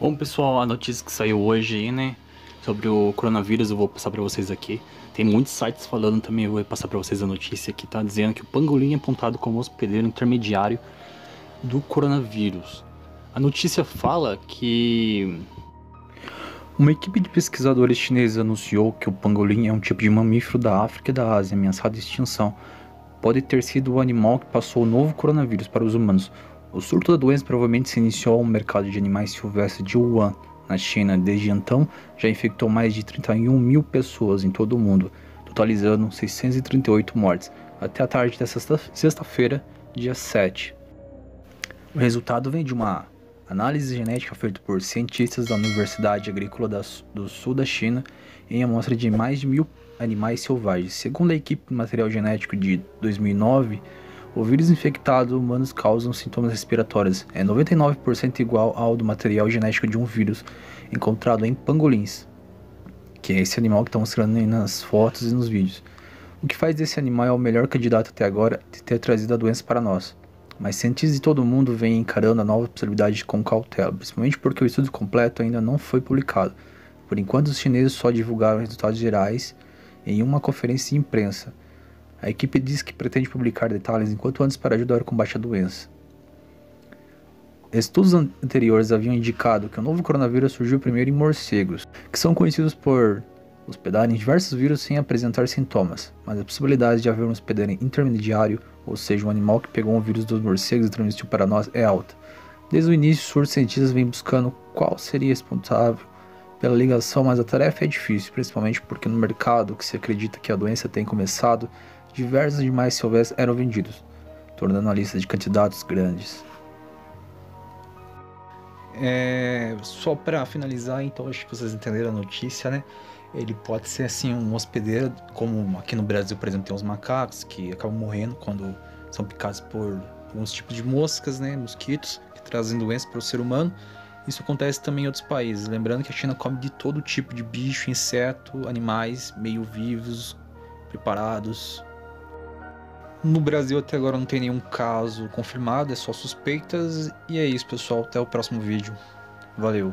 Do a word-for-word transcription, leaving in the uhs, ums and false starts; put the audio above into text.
Bom pessoal, a notícia que saiu hoje aí, né, sobre o coronavírus eu vou passar pra vocês aqui. Tem muitos sites falando também, eu vou passar pra vocês a notícia que tá dizendo que o pangolim é apontado como hospedeiro intermediário do coronavírus. A notícia fala que uma equipe de pesquisadores chineses anunciou que o pangolim é um tipo de mamífero da África e da Ásia ameaçado de extinção. Pode ter sido o animal que passou o novo coronavírus para os humanos. O surto da doença provavelmente se iniciou no mercado de animais silvestres de Wuhan, na China. Desde então, já infectou mais de trinta e um mil pessoas em todo o mundo, totalizando seiscentas e trinta e oito mortes, até a tarde desta sexta-feira, dia sete. O resultado vem de uma análise genética feita por cientistas da Universidade Agrícola do Sul da China em amostra de mais de mil animais selvagens. Segundo a equipe de material genético de dois mil e nove, o vírus infectado humanos causam sintomas respiratórios, é noventa e nove por cento igual ao do material genético de um vírus encontrado em pangolins, que é esse animal que está mostrando aí nas fotos e nos vídeos. O que faz desse animal o melhor candidato até agora de ter trazido a doença para nós. Mas cientistas de todo mundo vêm encarando a nova possibilidade com cautela, principalmente porque o estudo completo ainda não foi publicado. Por enquanto, os chineses só divulgaram resultados gerais em uma conferência de imprensa. A equipe diz que pretende publicar detalhes enquanto antes para ajudar a combater a doença. Estudos anteriores haviam indicado que o novo coronavírus surgiu primeiro em morcegos, que são conhecidos por hospedarem diversos vírus sem apresentar sintomas, mas a possibilidade de haver um hospedeiro intermediário, ou seja, um animal que pegou um vírus dos morcegos e transmitiu para nós, é alta. Desde o início, os surtos cientistas vêm buscando qual seria responsável pela ligação, mas a tarefa é difícil, principalmente porque no mercado que se acredita que a doença tem começado, diversos animais silvestres eram vendidos, tornando a lista de candidatos grandes. É, só para finalizar, então, acho que vocês entenderam a notícia, né? Ele pode ser assim um hospedeiro, como aqui no Brasil, por exemplo, tem uns macacos que acabam morrendo quando são picados por alguns tipos de moscas, né, mosquitos, que trazem doenças para o ser humano. Isso acontece também em outros países, lembrando que a China come de todo tipo de bicho, inseto, animais meio vivos, preparados. No Brasil até agora não tem nenhum caso confirmado, é só suspeitas. E é isso, pessoal, até o próximo vídeo. Valeu!